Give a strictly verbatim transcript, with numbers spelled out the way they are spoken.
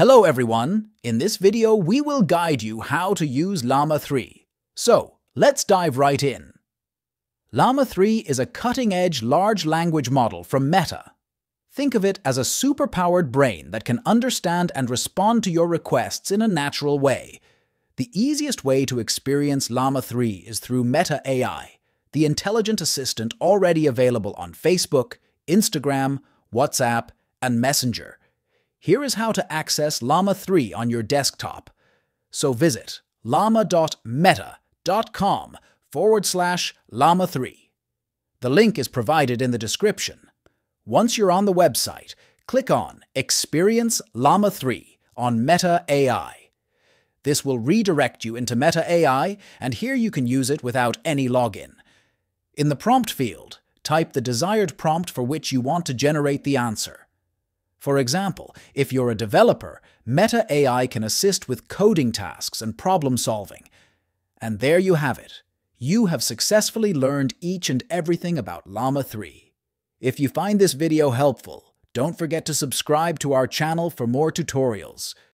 Hello everyone! In this video we will guide you how to use Llama three. So, let's dive right in. Llama three is a cutting-edge large language model from Meta. Think of it as a super-powered brain that can understand and respond to your requests in a natural way. The easiest way to experience Llama three is through Meta A I, the intelligent assistant already available on Facebook, Instagram, WhatsApp, and Messenger. Here is how to access Llama three on your desktop. So visit llama.meta.com forward slash Llama three. The link is provided in the description. Once you're on the website, click on Experience Llama three on Meta A I. This will redirect you into Meta A I, and here you can use it without any login. In the prompt field, type the desired prompt for which you want to generate the answer. For example, if you're a developer, Meta A I can assist with coding tasks and problem solving. And there you have it. You have successfully learned each and everything about Llama three. If you find this video helpful, don't forget to subscribe to our channel for more tutorials.